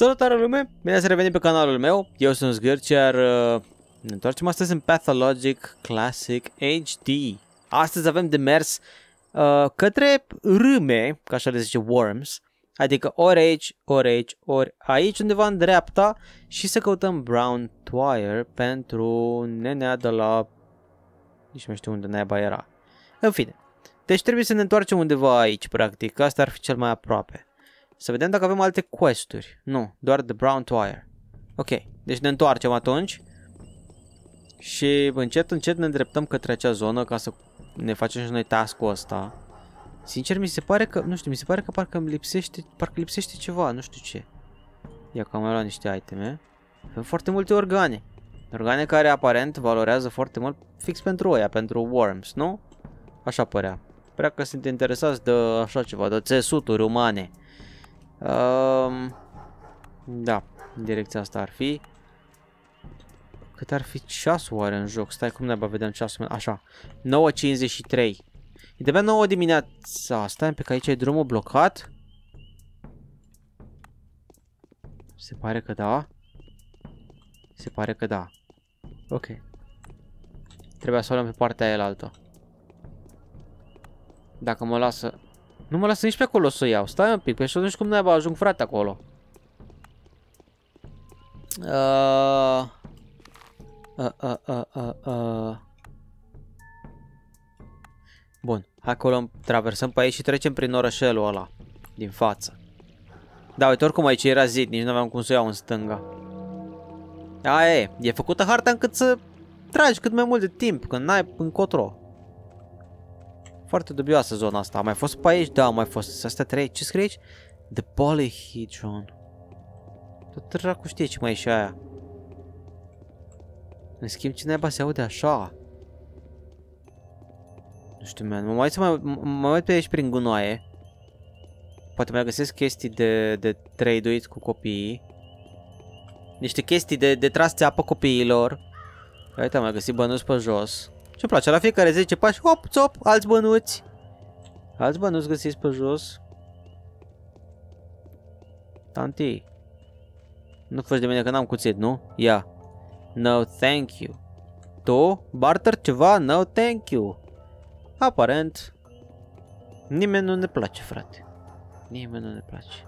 Salutare lume, bine ați revenit pe canalul meu, eu sunt Zgârci, iar ne întoarcem astăzi în Pathologic Classic HD. Astăzi avem de mers către râme, ca așa le zice worms, adică ori aici, ori aici, ori aici undeva în dreapta și să căutăm brown twire pentru nenea de la... nici nu știu unde naiba era. În fine, deci trebuie să ne întoarcem undeva aici, practic, asta ar fi cel mai aproape. Să vedem dacă avem alte quest-uri. Nu, doar the brown wire. Ok, deci ne întoarcem atunci. Și încet, încet ne îndreptăm către acea zonă ca să ne facem și noi task-ul ăsta. Sincer, mi se pare că, nu știu, mi se pare că parcă îmi lipsește, ceva, nu știu ce. Ia că am mai luat niște iteme. Avem foarte multe organe. Organe care aparent valorează foarte mult fix pentru oia, pentru worms, nu? Așa părea. Părea că sunt interesați de așa ceva, de țesuturi umane. Da, în direcția asta ar fi. Cât ar fi ceasul oare în joc? Stai, cum ne-abia vedem ceasul? Așa, 9:53. E de pe 9 dimineața. Stai, pe că aici e drumul blocat. Se pare că da. Se pare că da. Ok. Trebuia să o luăm pe partea aia altă. Dacă mă lasă... Nu mă lasă nici pe acolo să iau. Stai un pic, pe și atunci cum naiba ajung frate acolo. Bun, acolo traversăm pe aici și trecem prin orășelul ăla din față. Da, uite, oricum aici era zid, nici nu aveam cum să iau în stânga. Aia e, e făcută harta încât să tragi cât mai mult de timp, când n-ai încotro. Foarte dubioasă zona asta. Am mai fost pe aici? Da, am mai fost. Astea trei. Ce scrie aici? The Polyhedron. Tot dracu știe ce mai e și aia. În schimb, ce naiba se aude așa? Nu știu, man. Mă uit pe aici prin gunoaie. Poate mai găsesc chestii de trade-uit cu copiii. Niște chestii de tras țeapă copiilor. Uite, am mai găsit bănuți pe jos. Ce-mi place, la fiecare 10 pași, hop, țop, alți bănuți. Alți bănuți găsiți pe jos. Tanti. Nu faci de mine că n-am cuțit, nu? Ia. Yeah. No, thank you. Tu? Barter ceva? No, thank you. Aparent, nimeni nu ne place, frate. Nimeni nu ne place.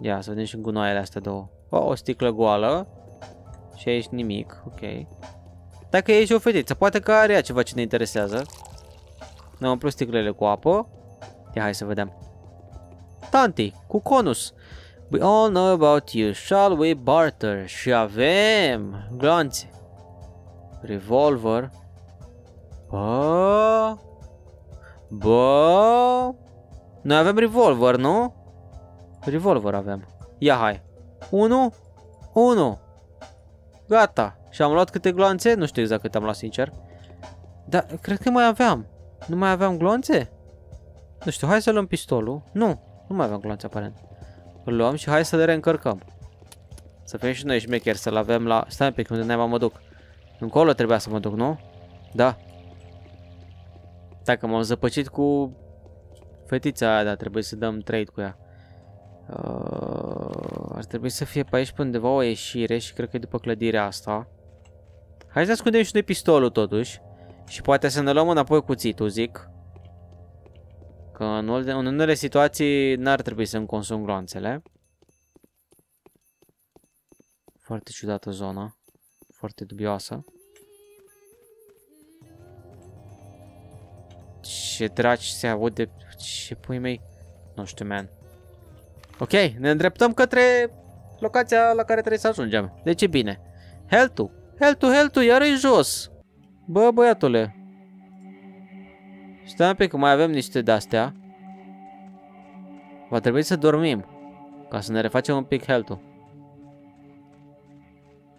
Ia, să vedem și în gunoaiele astea două. O sticlă goală. Și aici nimic, ok. Dacă e aici o fetiță, poate că are ceva ce ne interesează. Ne-am umplut sticlele cu apă. Ia, hai să vedem. Tanti, cu conus. We all know about you. Shall we barter? Și avem glanțe. Revolver. Bă. Bă. Noi avem revolver, nu? Revolver avem. Ia, hai. 1. Gata. Și am luat câte gloanțe? Nu știu exact cât am luat, sincer. Dar cred că mai aveam. Nu mai aveam gloanțe? Nu știu, hai să luăm pistolul. Nu, nu mai aveam gloanțe aparent. Îl luăm și hai să le reîncărcăm. Să fim și noi șmecheri, să-l avem la... Stai pe unde naiba mă duc. Încolo trebuia să mă duc, nu? Da. Dacă m-am zăpăcit cu fetița aia, dar trebuie să dăm trade cu ea. Ar trebui să fie pe aici pe undeva o ieșire și cred că e după clădirea asta. Hai să ascundem și noi pistolul totuși. Și poate să ne luăm înapoi cuțitul, zic. Că în unele situații n-ar trebui să-mi consum gloanțele. Foarte ciudată zona. Foarte dubioasă. Ce draci se aude. Ce pui mei. Nu știu, man. Ok, ne îndreptăm către locația la care trebuie să ajungem. Deci e bine. Heltu! Heltu, Heltu, iară-i jos! Bă, băiatule! Stai un pic, că mai avem niște de-astea. Va trebui să dormim. Ca să ne refacem un pic Heltu.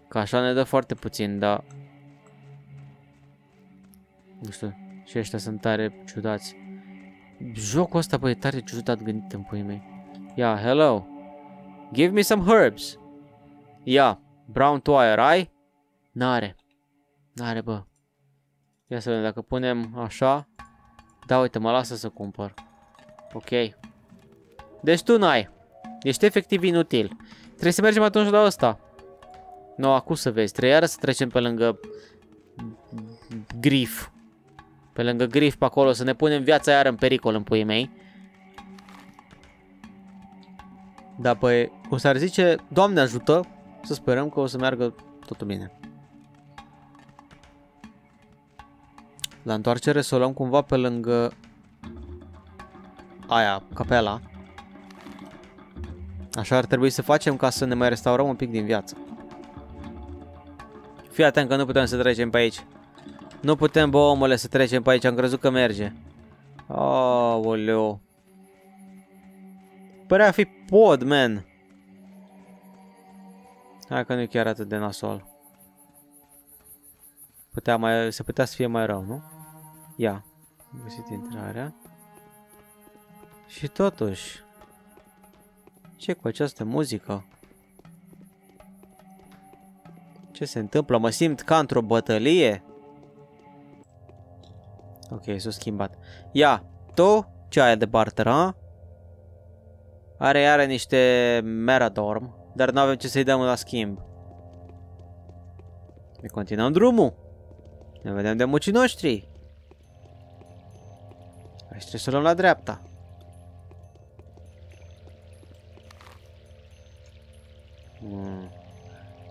Ca așa ne dă foarte puțin, dar... Nu știu, și ăștia sunt tare ciudați. Jocul ăsta, bă, e tare ciudat gândit în puii mei. Yeah, hello. Give me some herbs. Yeah, brown wire, ai? N-are. N-are, bă. Ia să vedem, dacă punem așa. Da, uite, mă lasă să cumpăr. Ok. Deci tu n-ai. Ești efectiv inutil. Trebuie să mergem atunci la ăsta. Nu, acum să vezi. Trebuie iară să trecem pe lângă Grif. Pe lângă Grif pe acolo. Să ne punem viața iară în pericol, în puii mei. Da, păi, cum s-ar zice, Doamne ajută. Să sperăm că o să meargă totul bine. La întoarcere să o luăm cumva pe lângă aia, capela. Așa ar trebui să facem ca să ne mai restaurăm un pic din viață. Fii atent că nu putem să trecem pe aici. Nu putem, bă, omule, să trecem pe aici. Am crezut că merge. Aoleu. Părea a fi pod, man. Hai că nu e chiar atât de nasol. Se putea să fie mai rău, nu? Ia. Am găsit intrarea. Și totuși. Ce cu această muzică? Ce se întâmplă? Mă simt ca într-o bătălie? Ok, s-a schimbat. Ia, tu ce ai de barter, ha? Are niște Meradorm, dar nu avem ce să-i dăm la schimb. Ne continuăm drumul. Ne vedem de mucii noștri. Aici trebuie să luăm la dreapta.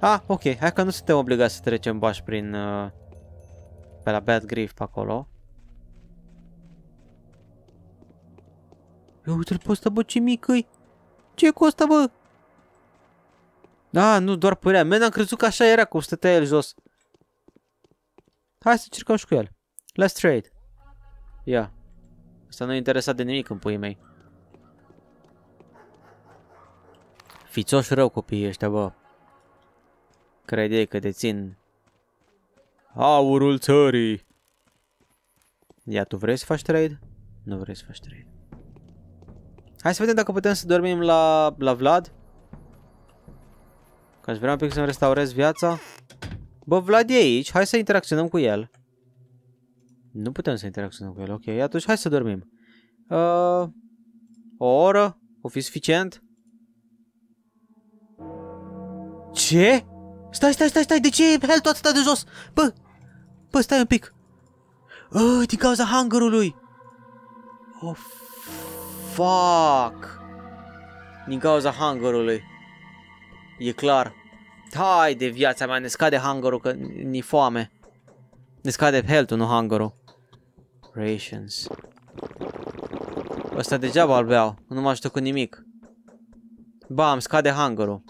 Ah, ok, hai că nu suntem obligați să trecem bași prin pe la Bad Grief pe acolo. Eu uite-l pe ăsta, bă, ce mic-i. Ce e cu ăsta, bă? Da, nu, doar părea. Man, am crezut că așa era, cum stătea el jos. Hai să încercăm și cu el. Let's trade. Ia. Asta nu-i interesat de nimic în puii mei. Fițoși rău copiii ăștia, bă. Credeai că dețin aurul țării. Ia, tu vrei să faci trade? Nu vrei să faci trade. Hai să vedem dacă putem să dormim la Vlad. Că aș vrea un pic să-mi restaurez viața. Bă, Vlad e aici. Hai să interacționăm cu el. Nu putem să interacționăm cu el. Ok, atunci hai să dormim. O oră? O fi suficient? Ce? Stai, de ce e health-ul atâta de jos? Bă, stai un pic. Din cauza hangarului. Oh, fuck. Din cauza hangarului. E clar. Hai de viața mea, ne scade hangarul, că ni foame. Ne scade health-ul, nu hangarul. Rations. Ăsta degeaba îl beau, nu mă ajută cu nimic. Bam, scade hangarul.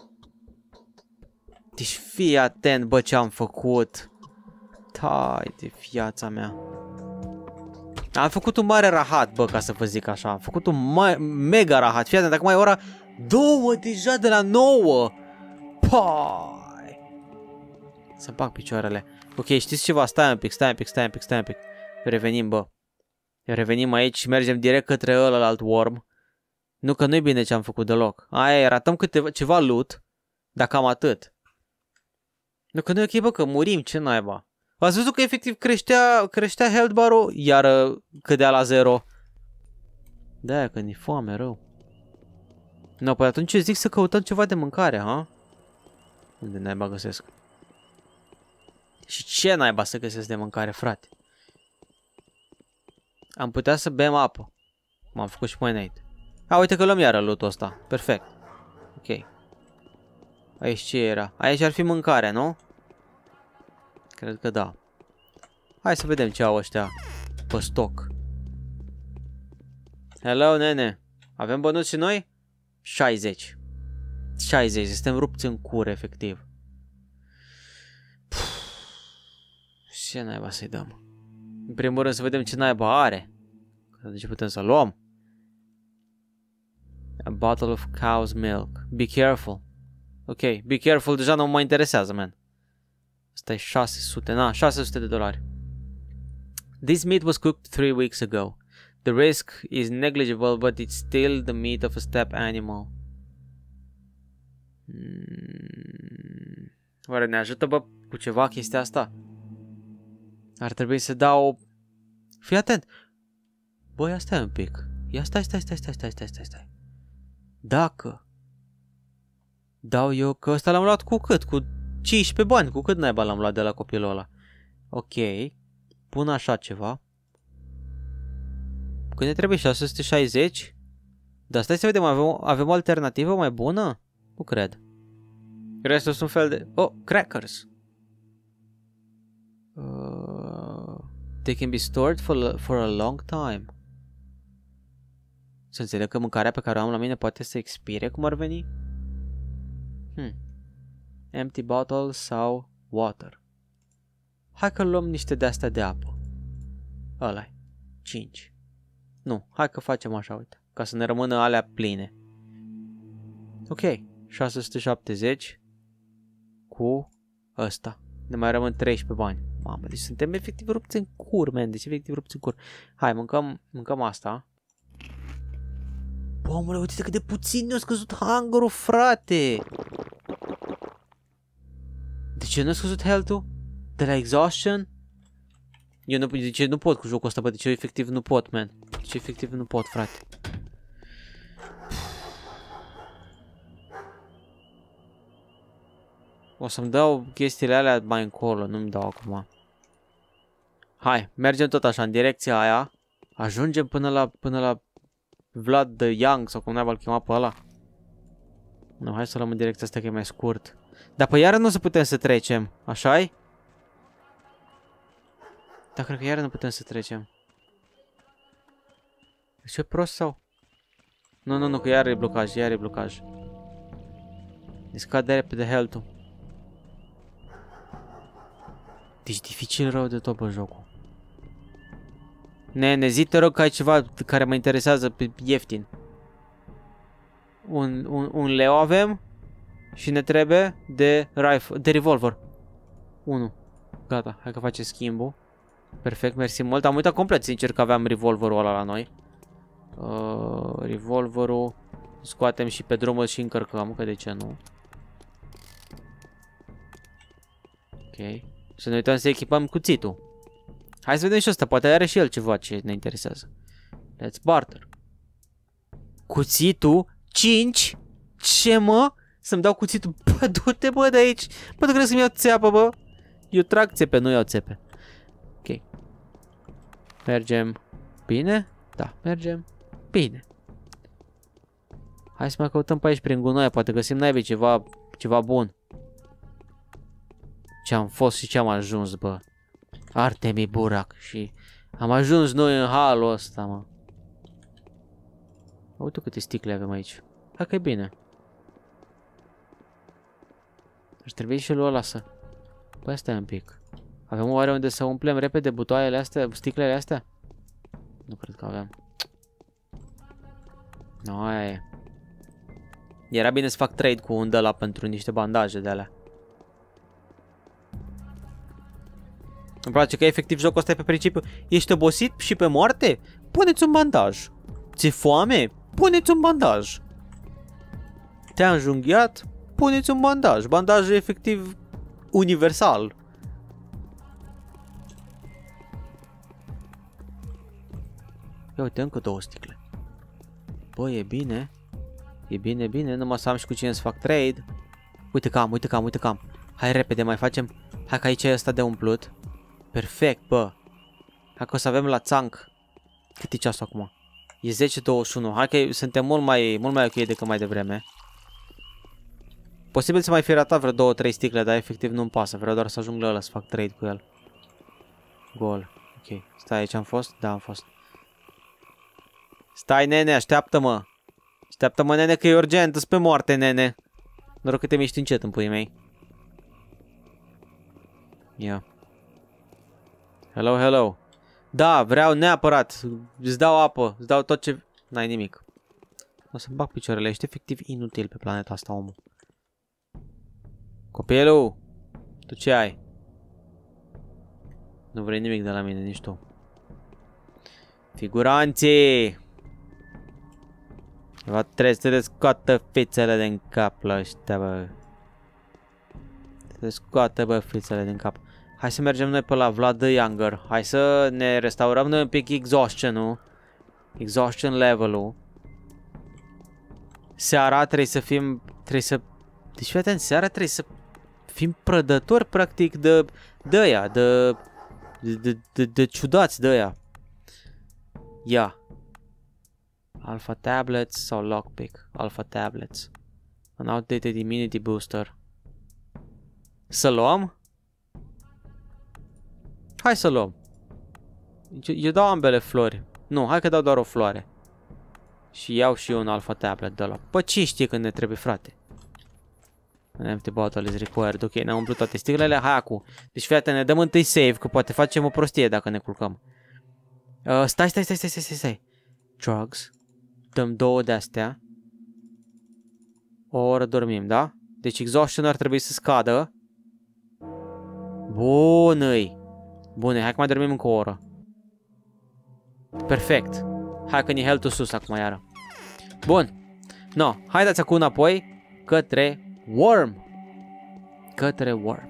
Deci fii atent, bă, ce am făcut. Tai de viața mea. Am făcut un mare rahat, bă, ca să vă zic așa. Am făcut un mega rahat. Fii atent, acum e ora 2 deja de la 9. Pai. Să-mi bag picioarele. Ok, știți ceva? Stai un pic. Revenim, bă. Revenim aici și mergem direct către ălălalt worm. Nu că nu-i bine ce am făcut deloc. Aia, ratăm ceva loot. Dar cam atât. Nu că nu e ok, bă, că murim, ce naiba. Ați văzut că efectiv creștea health bar-ul, iar cădea la 0. De-aia că ni foame rău. No, păi atunci zic să căutăm ceva de mâncare, ha? Unde naiba găsesc? Și ce naiba să găsesc de mâncare, frate? Am putea să bem apă. M-am făcut și înainte. A, uite că luăm iară loot-ul ăsta. Perfect. Ok. Aici ce era? Aici ar fi mâncare, nu? Cred că da. Hai să vedem ce au ăștia pe stoc. Hello, nene. Avem bănuți și noi? 60. 60. Suntem rupți în cur, efectiv. Pff. Ce naiba să-i dăm? În primul rând să vedem ce naiba are. De ce putem să luăm? A bottle of cow's milk. Be careful. Ok, be careful, deja nu mă interesează, man. Asta e 600, na, 600 de dolari. This meat was cooked 3 weeks ago. The risk is negligible, but it's still the meat of a steppe animal. Oare ne ajută, bă, cu ceva chestia asta? Ar trebui să dau... Fii atent! Bă, ia stai un pic. Ia stai. Dacă... Dau eu că ăsta l-am luat cu cât? Cu 15 bani. Cu cât naiba l-am luat de la copilul ăla? Ok. Pun așa ceva. Când ne trebuie 660? Dar stai să vedem, avem o alternativă mai bună? Nu cred. Restul sunt fel de... Oh, crackers! They can be stored for a long time. Să înțeleg că mâncarea pe care o am la mine poate să expire, cum ar veni? Empty bottle sau water. Hai că luăm niște de-astea de apă. Ăla-i. 5. Nu, hai că facem așa, uite. Ca să ne rămână alea pline. Ok. 670 cu ăsta. Ne mai rămân 13 bani. Mamă, deci suntem efectiv rupți în cur, man. Deci efectiv rupți în cur. Hai, mâncăm asta. Bă, mă, uite cât de puțin ne-a scăzut hunger-ul, frate! De ce nu a scăzut health-ul? De la exhaustion? Eu nu, de ce nu pot cu jocul ăsta, bă? De ce eu efectiv nu pot, man? De ce efectiv nu pot, frate? O să-mi dau chestiile alea mai încolo, nu-mi dau acum. Hai, mergem tot așa, în direcția aia. Ajungem până la Vlad the Young, sau cum ne-a bal chemat pe ăla. Nu, hai să luăm în direcția asta, că e mai scurt. Dar pe iară nu o să putem să trecem, așa-i? Dar cred că iară nu putem să trecem. Ești prost sau? Nu, nu, nu, că iară e blocaj, iară e blocaj. Ne scade repede health-ul. Deci dificil rău de tot pe jocul. Ne zi, te rog, că ai ceva care mă interesează pe ieftin. Un leu avem și ne trebuie de revolver. 1. Gata, hai că face schimbul. Perfect, mersi mult. Am uitat complet, sincer, că aveam revolverul ăla la noi. Revolverul scoatem și pe drumul și încărcăm, că de ce nu. Ok. Să ne uităm să echipăm cuțitul. Hai să vedem și asta, poate are și el ceva ce ne interesează. Let's barter. Cuțitul 5? Ce, mă? Să-mi dau cuțitul? Bă, du-te, bă, de aici. Bă, tu crezi să-mi iau țeapă, bă? Eu trag țepe, nu iau țepe. Ok. Mergem bine? Da, mergem bine. Hai să mai căutăm pe aici prin gunoi, poate găsim naibii ceva bun. Ce-am fost și ce-am ajuns, bă. Artemi Burac și... Am ajuns noi în halul ăsta, mă. Uite câte sticle avem aici. Hai că e bine. Ar trebui și lui ăla să... Păi stai un pic. Avem oare unde să umplem repede butoaiele astea, sticlele astea? Nu cred că avem. No, aia e. Era bine să fac trade cu un de-ala pentru niște bandaje de-alea. Îmi place că efectiv jocul ăsta e pe principiu. Ești obosit și pe moarte? Puneți un bandaj. Ți-e foame? Puneți un bandaj. Te-a înjunghiat? Puneți un bandaj. Bandaj efectiv universal. Ia uite, încă 2 sticle. Bă, e bine. E bine, bine. Numai să am și cu cine să fac trade. Uite cam, uite cam, uite cam. Hai repede, mai facem. Hai că aici e ăsta de umplut. Perfect, bă. Hai că o să avem la țanc. Cât e ceasul acum? E 10:21. Hai că suntem mult mai ok decât mai devreme. Posibil să mai fi ratat vreo 2-3 sticle, dar efectiv nu-mi pasă. Vreau doar să ajung la ăla, să fac trade cu el. Gol. Ok. Stai, aici am fost? Da, am fost. Stai, nene, așteaptă-mă. Așteaptă-mă, nene, că e urgent. Îți pe moarte, nene. Noroc că te miști încet în puii mei. Ia. Yeah. Hello, hello. Da, vreau neapărat. Îți dau apă, îți dau tot ce... N-ai nimic. O să-mi bag picioarele, ești efectiv inutil pe planeta asta, omul. Copilul, tu ce ai? Nu vrei nimic de la mine, nici tu. Figuranții! Vă trebuie să te scoată fițele din cap la ăștia, bă. Te scoată, bă, fițele din cap. Hai să mergem noi pe la Vlad the Younger. Hai să ne restaurăm noi un pic exhaustion-ul. Exhaustion level-ul. Seara trebuie să fim... Trebuie să Deci, fii atent, seara trebuie să fim prădători, practic, de ciudați de aia. Ia. Alpha Tablets sau Lockpick. Alpha Tablets. An outdated immunity booster. Să luăm? Hai să luăm. Eu dau ambele flori. Nu, hai că dau doar o floare. Și iau și eu un Alpha Tablet de ăla. Păi ce știe când ne trebuie, frate? An empty bottle is required. Ok, ne-am umplut toate sticlele. Hai acum. Deci fiate, ne dăm întâi save, că poate facem o prostie dacă ne culcăm. Stai. Drugs. Dăm două de-astea. O oră dormim, da? Deci exhaustion ar trebui să scadă. Bună-i. Bune, hai că mai dormim încă o oră. Perfect. Hai că ni health-ul sus acum iară. Bun. No, hai dați acum înapoi către worm. Către worm.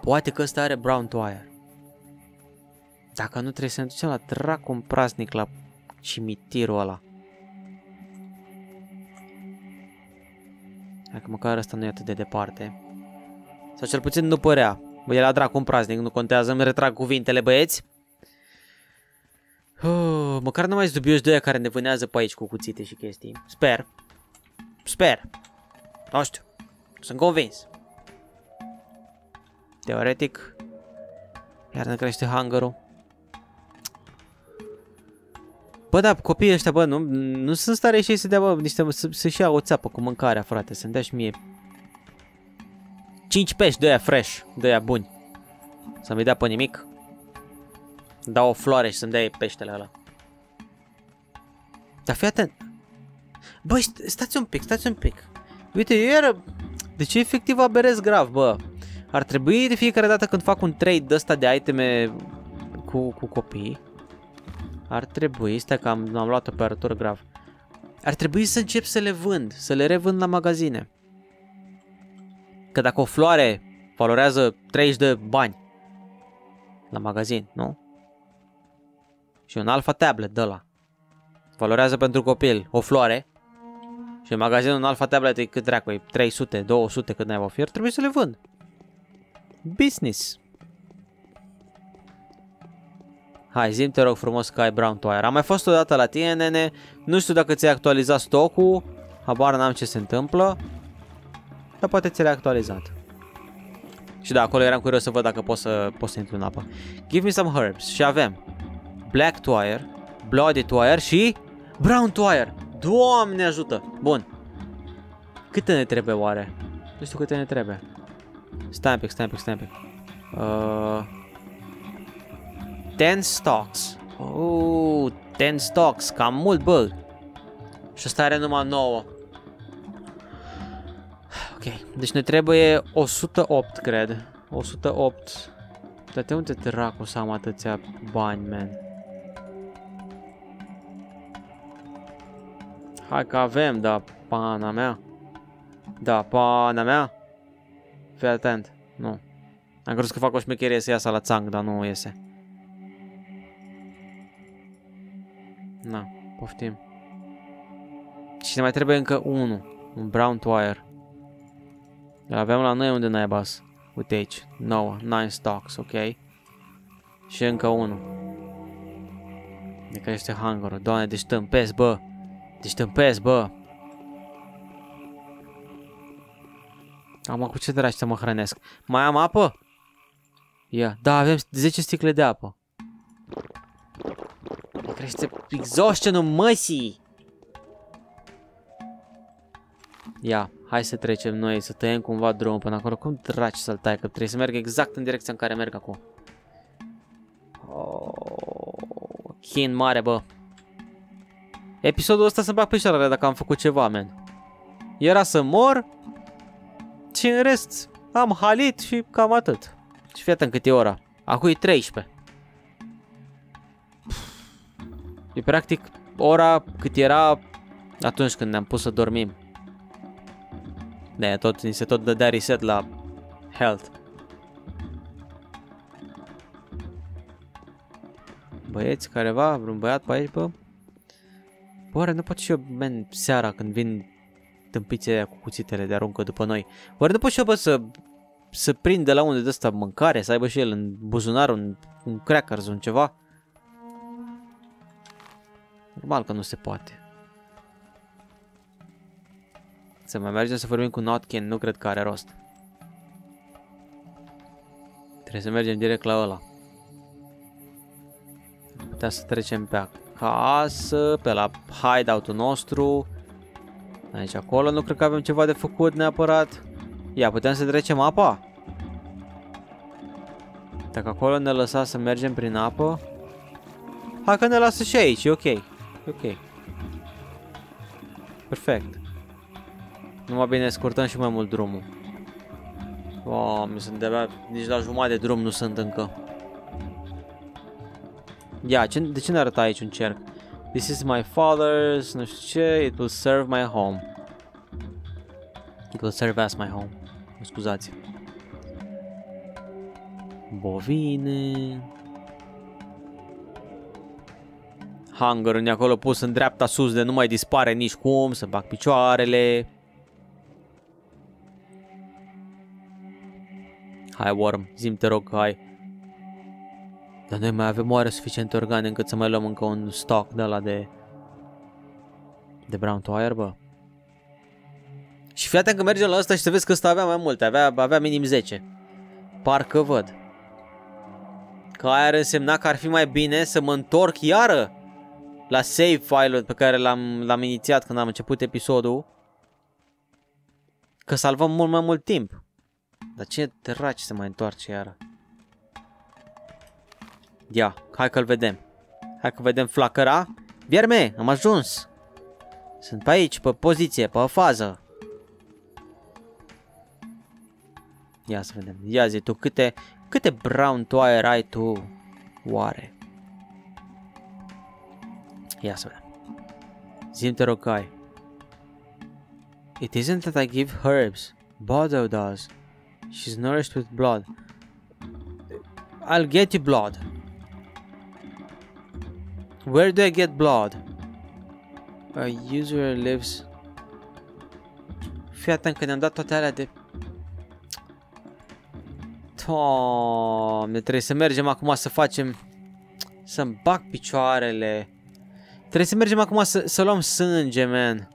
Poate că ăsta are brown wire. Dacă nu, trebuie să ne ducem la dracu praznic la cimitirul ăla. Hai că măcar ăsta nu e atât de departe. Sau cel puțin nu părea. Bă, e la dracu un praznic, nu contează, îmi retrag cuvintele, băieți. Măcar nu mai sunt dubioși de aia care ne vânează pe aici cu cuțite și chestii. Sper. Sper. Nu știu. Sunt convins. Teoretic. Iar ne crește hunger-ul. Bă, da, copiii ăștia, bă, nu sunt stare și ei să dea, bă, niște, să-și ia o țeapă cu mâncarea, frate, să-mi dea și mie 5 pești de aia fresh, de aia buni. Să mi dea pe nimic. Dau o floare și să-mi dea peștele ăla. Dar fii atent. Bă, stați un pic, stați un pic. Uite, eu iară... Deci efectiv aberez grav, bă. Ar trebui de fiecare dată când fac un trade de ăsta de iteme cu copii. Ar trebui, stai că am luat-o pe arătură grav. Ar trebui să încep să le vând, să le revând la magazine. Că dacă o floare valorează 30 de bani la magazin, nu? Și un Alpha Tablet de ăla valorează pentru copil o floare. Și în magazinul un Alpha Tablet e cât dracu, e 300, 200 cât n-ai fi, trebuie să le vând. Business. Hai, zi-mi, te rog frumos, că ai brown wire. Am mai fost odată la tine, nene. Nu știu dacă ți-ai actualizat stocul. Habar n-am ce se întâmplă. Dar poate ți le-ai actualizat. Și da, acolo eram curios să văd dacă pot să intru în apă. Give me some herbs. Și avem black wire, bloody wire și brown wire. Doamne ajută! Bun. Câte ne trebuie oare? Nu știu câte ne trebuie. Stai un pic. 10 stocks. Oh, 10 stocks. Cam mult, bă. Și ăsta are numai 9. Ok. Deci ne trebuie 108, cred. 108. Dar de unde dracu să am atâția bani, man? Hai că avem, da, pana mea. Fii atent. Nu. Am crezut că fac o șmecherie să iasă la țang, dar nu iese. Na, poftim. Și ne mai trebuie încă unul. Un brown wire. Îl avem la noi unde n-ai bas. Uite aici. 9. 9 stocks, ok? Și încă unul. Ne crește hunger-ul. Doamne, deci tâmpesc, bă. Am cu ce dragi să mă hrănesc. Mai am apă? Ia, yeah. Da, avem 10 sticle de apă. Ne crește exhaustion-ul măsii. Ia, hai să trecem noi, să tăiem cumva drumul până acolo. Cum dragi să-l tai, că trebuie să merg exact în direcția în care merg acum. Oh, chin mare, bă. Episodul ăsta să-mi bag pe șarele dacă am făcut ceva, man. Era să mor. Și în rest am halit și cam atât. Și fii atent cât e ora. Acum e 13. E practic ora cât era atunci când ne-am pus să dormim. De tot, ni se tot dădea reset la health. Băieți, careva, vreun băiat pe aici, bă? Oare nu pot și eu, man, seara când vin tâmpițele cu cuțitele de aruncă după noi. Oare după șoba să prind de la unde de ăsta mâncare, să aibă și el în buzunar un crackers, un ceva? Normal că nu se poate. Să mai mergem să vorbim cu Notkin, nu cred că are rost. Trebuie să mergem direct la ăla. Putea să trecem pe acasă, pe la hideout-ul nostru. Aici acolo nu cred că avem ceva de făcut neapărat. Ia, putem să trecem apa? Dacă acolo ne lăsa să mergem prin apă. Hai că ne lasă și aici, ok. Ok. Perfect. Numai bine scurtăm și mai mult drumul. Doamne, sunt de-abia, nici la jumătate de drum nu sunt încă. Ia, de ce ne arată aici un cerc? This is my father's, nu știu ce, it will serve my home. It will serve as my home. Scuzați. Bovine. Hangarul e acolo pus în dreapta sus de nu mai dispare nici cum, să bag picioarele. Hai, Worm, zi-mi te rog, hai. Dar noi mai avem oare suficiente organe încât să mai luăm încă un stock de ăla de brown tower, bă? Și fii atent că mergem la ăsta și să vezi că ăsta avea mai multe, avea minim 10. Parcă văd. Că aia ar însemna că ar fi mai bine să mă întorc iară la save file-ul pe care l-am inițiat când am început episodul. Că salvăm mult mai mult timp. Dar ce draci se mai întoarce iară? Ia, hai că-l vedem. Hai că vedem flacăra. Vierme, am ajuns. Sunt pe aici, pe poziție, pe fază. Ia să vedem. Ia zi tu, câte brown tower ai tu, oare? Ia să vedem. Zi-mi te rog că ai. It isn't that I give herbs. Bodo does. She's nourished with blood. I'll get you blood. Where do I get blood? A user lives. Fii atent că ne-am dat toate alea de... Doamne, trebuie să mergem acum să facem... Să-mi bag picioarele. Trebuie să mergem acum să luăm sânge, man.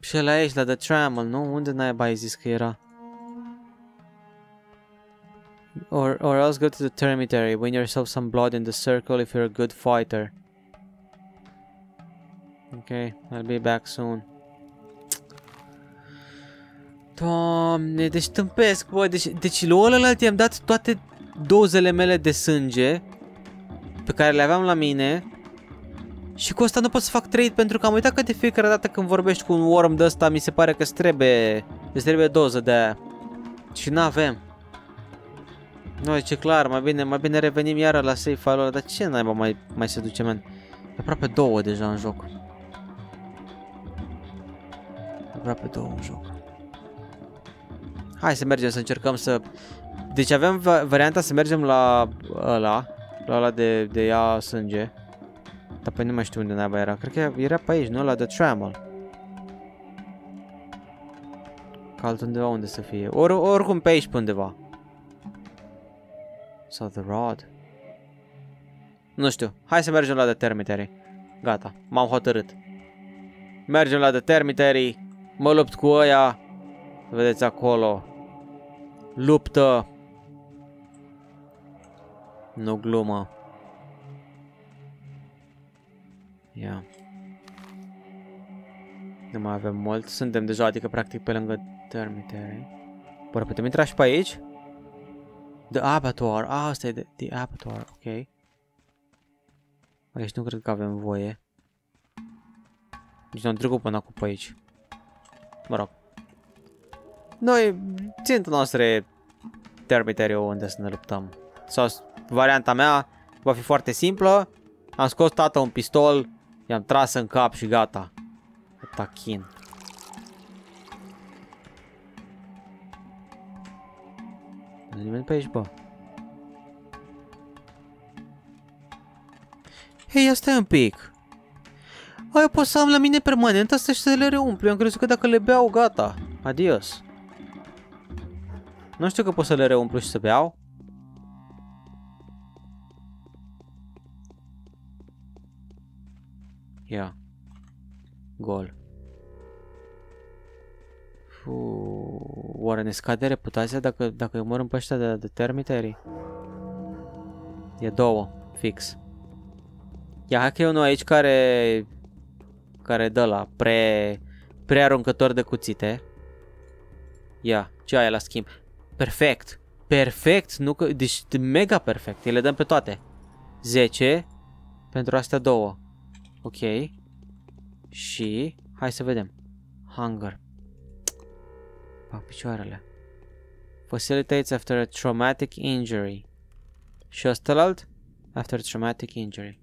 Și ăla aici, la The Trammel, nu? Unde naiba ai zis că era? Or else go to the termitary, win yourself some blood in the circle if you're a good fighter. Ok, I'll be back soon. Doamne, deci tâmpesc, bă, deci lui ălălalt i-am dat toate dozele mele de sânge pe care le aveam la mine. Și cu asta nu pot să fac trade pentru că am uitat că de fiecare dată când vorbești cu un worm de ăsta mi se pare că îți trebuie doză de aia. Și n-avem. Noi, ce clar, mai bine revenim iară la save file-ul ăla, dar ce naiba mai se duce, man? Aproape două deja în joc. Aproape două în joc. Hai să mergem să încercăm să... Deci avem varianta să mergem la ăla, de ia sânge. Dar păi nu mai știu unde naiba era, cred că era pe aici, nu? La The Trammel. Că altundeva unde să fie, oricum pe aici pe undeva. Sau The Rod. Nu știu, hai să mergem la The Termitary. Gata, m-am hotărât. Mergem la The Termitary. Mă lupt cu ăia. Vedeți acolo. Luptă. Nu glumă. Ia. Nu mai avem mult. Suntem deja, adică practic pe lângă Termitary. Bă, putem intra și pe aici? The Abattoir. Ah, asta e The Abattoir. Ok. Aici nu cred că avem voie. Deci n-am trecut până acum pe aici. Mă rog. Noi, ținta noastră e Termitary-ul unde să ne luptăm. Sau varianta mea va fi foarte simplă. Am scos tata un pistol, i-am tras în cap și gata. Atachin. Nu-i nimeni pe aici, bă. Hei, ia stai un pic. Aia pot să am la mine permanent asta și să le reumplu. Eu am crezut că dacă le beau, gata. Adios. Nu știu că pot să le reumplu și să beau. Ia. Gol. Fuuu. Oare ne scade reputația dacă mor în ăștia de termiterii? E două. Fix. Ia, hai că e unul aici care dă la prearuncător de cuțite. Ia, ce aia la schimb? Perfect! Perfect! Nu că, deci mega perfect. Îi le dăm pe toate. 10 pentru astea două. Ok. Și hai să vedem. Hunger. Fac picioarele. Facilitates after a traumatic injury. Și ăstălalt? After traumatic injury.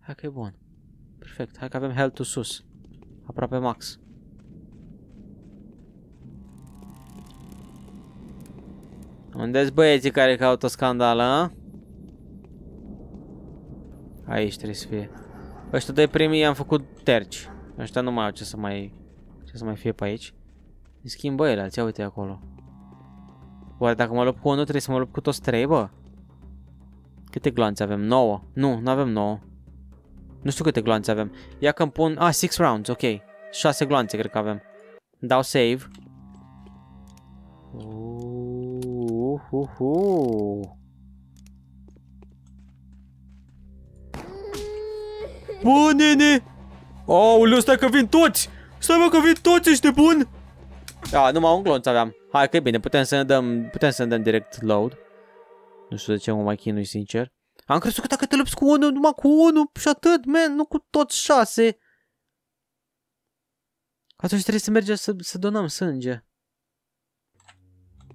Hai că e bun. Perfect. Hai că avem health-ul sus. Aproape max. Unde-s băieții care caută scandală, a? Aici trebuie să fie. Ăștia doi primii i-am făcut terci. Ăștia nu mai au ce să mai fie pe aici. Îi schimb băile, ia uite acolo. Oare dacă mă lupt cu unul trebuie să mă lupt cu toți trei, bă? Câte gloanțe avem? 9. Nu, nu avem 9. Nu știu câte gloanțe avem. Ia că îmi pun... Ah, 6 rounds, ok. 6 gloanțe cred că avem. Dau save. Bă, nene! Aoleu, stai că vin toți! Stai, mă, că vin toți, ești nebun! A, numai un glonț aveam. Hai că e bine, putem să ne dăm direct load. Nu știu de ce mă mai chinui, sincer. Am crezut că dacă te lupți cu unul, numai cu unul și atât, man, nu cu toți 6. Atunci trebuie să mergem să donăm sânge.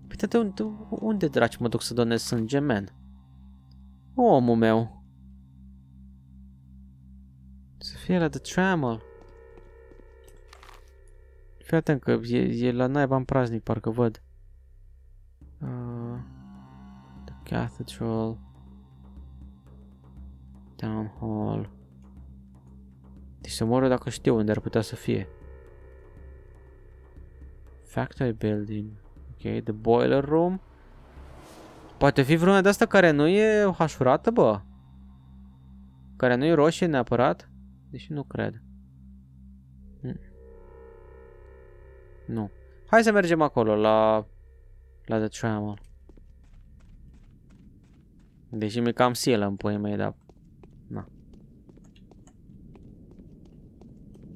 Păi de unde draci mă duc să donez sânge, man? Omul meu. Să fie la The Trammel. Fii atent că e la naiba în praznic, parcă văd. The Cathedral. Town Hall. Deci să mor eu dacă știu unde ar putea să fie. Factory Building. Ok, The Boiler Room. Poate fi vreuna de asta care nu e hașurată, bă. Care nu e roșie neapărat. Deși nu cred. Nu. Hai să mergem acolo, la The Trammel. Deși mi-e cam silă în puii mei, dar... Na.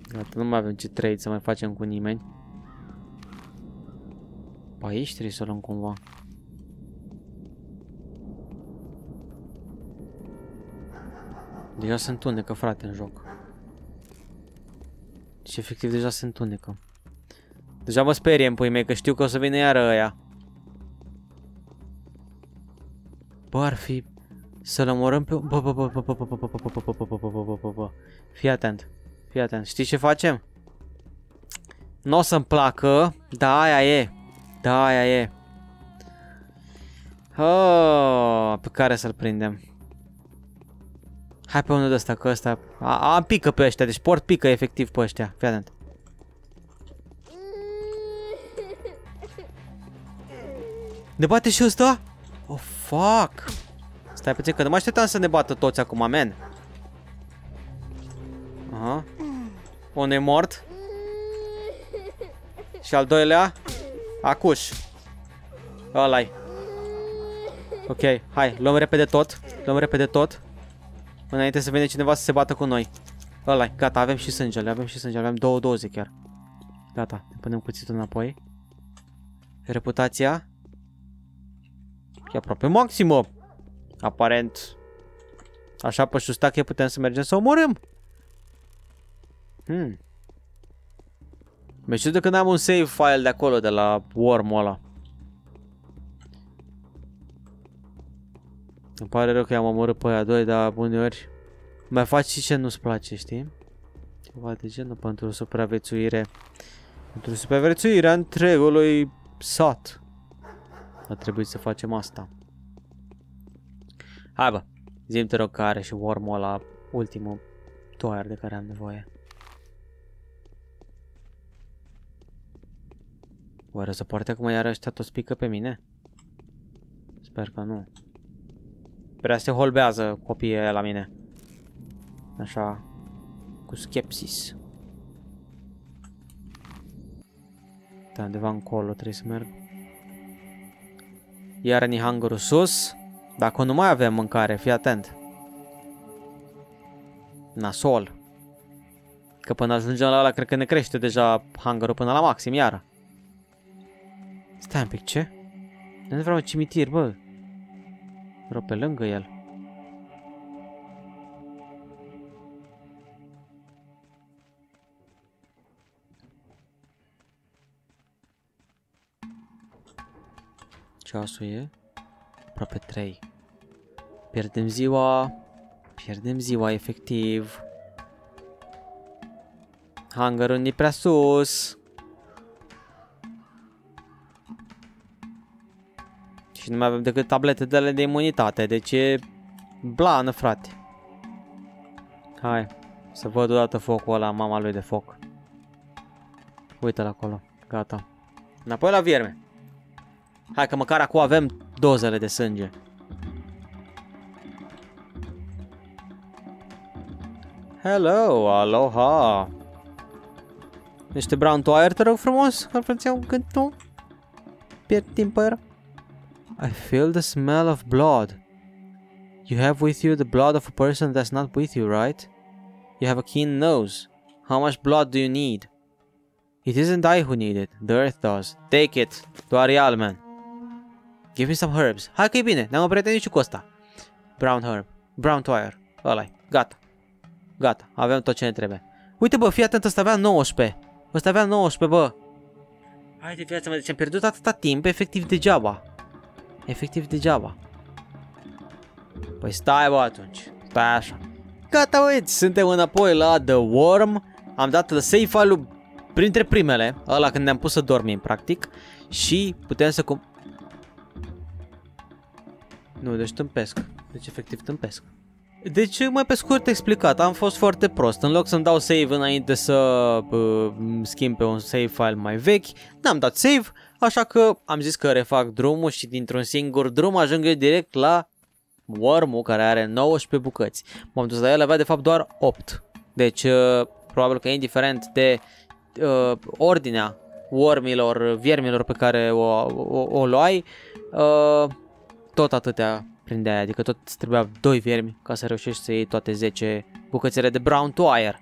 Gata, nu mai avem ce trade să mai facem cu nimeni. Pe aici trebuie să o luăm cumva. Deja se întunecă, frate, în joc. Deci, efectiv, deja se întunecă. Deja mă sperie în puii mei, că știu că o să vină iară ăia. Bă, ar fi... Să-l omorăm pe... Fii atent. Fii atent. Știi ce facem? Nu o să-mi placă, dar aia e. Da, aia e. Pe care să-l prindem? Hai pe unul de ăsta, că ăsta... Am pică pe ăștia, deci port pică efectiv pe ăștia. Fii atent. Ne bate și ăsta? Oh, fuck! Stai puțin, că nu mă așteptam să ne bată toți acum, man. Aha. Unul e mort. Și al doilea? Acuș. Ăla-i. Ok, hai, luăm repede tot. Luăm repede tot. Înainte să vină cineva să se bată cu noi. Ăla-i, gata, avem și sângele, avem și sângele. Avem două doze chiar. Gata, ne punem cuțitul înapoi. Reputația. E aproape maximă. Aparent. Așa pe șustache putem să mergem să omorâm. Mi-e ciudă că n-am un save file de acolo, de la worm-ul ăla. Îmi pare rău că i-am omorât pe aia doi, dar uneori mai faci și ce nu-ți place, știi? Ceva de genul pentru supraviețuire. Pentru supraviețuirea întregului sat. A trebuit să facem asta. Hai, bă, zi-mi te rog că are și wormul ăla ultimul toier de care am nevoie. Oare să poartă acum iar ăștia toți pică pe mine? Sper că nu. Prea se holbează copiii ăia la mine. Așa, cu skepsis. Da, undeva încolo trebuie să merg. Iar nihangerul sus. Dacă nu mai avem mâncare, fii atent. Nasol. Că până ajungem la ăla, cred că ne crește deja hangerul până la maxim, iară. Stai un pic, ce? Nu vreau un cimitir, bă. Vreau pe lângă el. Ceasul e aproape 3. Pierdem ziua. Pierdem ziua, efectiv. Hangarul e prea sus. Și nu mai avem decât tablete de ale de imunitate. Deci e blană, frate. Hai să văd odată focul ăla, mama lui de foc. Uite-l acolo. Gata. Înapoi la vierme. Hai că măcar acum avem dozele de sânge. Hello, aloha. Niște brown wire, te rog frumos, ar frăția un gând nu. Pierd timp aer. I feel the smell of blood. You have with you the blood of a person that's not with you, right? You have a keen nose. How much blood do you need? It isn't I who need it, the earth does. Take it, doar e al man. Give me some herbs. Hai că e bine, ne-am împrietenit și cu ăsta. Brown herb, brown wire, ăla-i, gata. Gata, avem tot ce ne trebuie. Uite bă, fii atent, ăsta avea 19. Ăsta avea 19, bă. Hai de viața mea, deci am pierdut atâta timp, efectiv degeaba. Efectiv degeaba. Păi stai bă atunci, stai așa. Gata băieți, suntem înapoi la The Worm. Am dat la save file-ul printre primele, ăla când ne-am pus să dormim, practic. Și putem să cum... Nu, deci tâmpesc. Deci efectiv tâmpesc. Deci mai pe scurt explicat, am fost foarte prost. În loc să-mi dau save înainte să schimb pe un save file mai vechi, n-am dat save, așa că am zis că refac drumul și dintr-un singur drum ajung eu direct la Worm-ul, care are 19 bucăți. M-am dus la el, avea de fapt doar 8. Deci probabil că indiferent de ordinea wormilor, viermilor pe care o luai, tot atâtea prindea aia, adică tot trebuia 2 viermi ca să reușești să iei toate 10 bucățele de brown wire.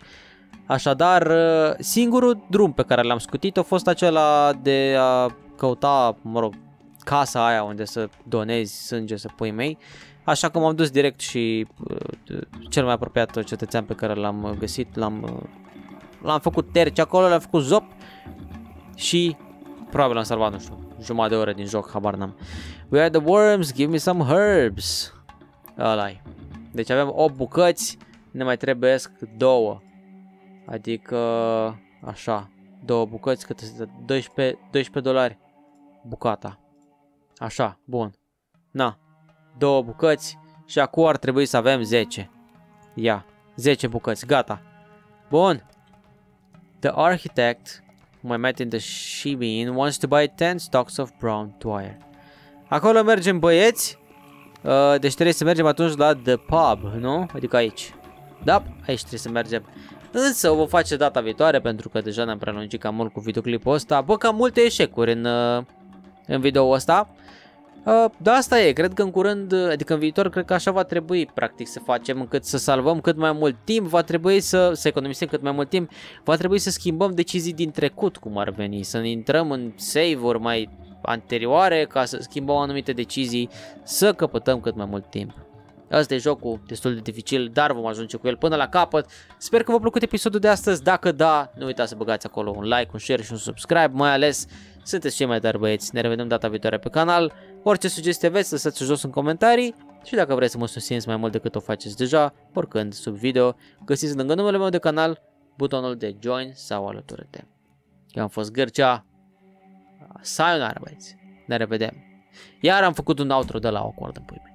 Așadar, singurul drum pe care l-am scutit a fost acela de a căuta, mă rog, casa aia unde să donezi sânge, să pui mei. Așa că m-am dus direct și cel mai apropiat cetățean pe care l-am găsit, l-am făcut terci acolo, l-am făcut zop și probabil am salvat, nu știu, jumătate de oră din joc, habar n-am. We are the worms, give me some herbs. Ăla-i. Deci avem 8 bucăți, ne mai trebuiesc 2. Adică, așa, 2 bucăți, cât este 12 dolari bucata. Așa, bun. Na, 2 bucăți și acum ar trebui să avem 10. Ia, 10 bucăți, gata. Bun. The architect, whom I met in the Shibin, wants to buy 10 stocks of brown wire. Acolo mergem băieți, deci trebuie să mergem atunci la The Pub, nu? Adică aici. Da, aici trebuie să mergem. Însă o vom face data viitoare pentru că deja ne-am prelungit cam mult cu videoclipul ăsta. Bă, cam multe eșecuri în video-ul ăsta. Dar asta e, cred că în curând, adică în viitor, cred că așa va trebui practic să facem, încât să salvăm cât mai mult timp, va trebui să economisim cât mai mult timp, va trebui să schimbăm decizii din trecut cum ar veni, să ne intrăm în save-uri mai anterioare ca să schimbăm anumite decizii, să căpătăm cât mai mult timp. Asta e jocul, destul de dificil, dar vom ajunge cu el până la capăt. Sper că v-a plăcut episodul de astăzi, dacă da, nu uitați să băgați acolo un like, un share și un subscribe, mai ales sunteți cei mai tari băieți, ne revedem data viitoare pe canal. Orice sugestie aveți, lăsați-o jos în comentarii și dacă vreți să mă susțineți mai mult decât o faceți deja, oricând sub video, găsiți lângă numele meu de canal butonul de join sau alătură-te. Eu am fost Gârcea, sayonara băieți, ne revedem. Iar am făcut un outro de la o cordă în pui.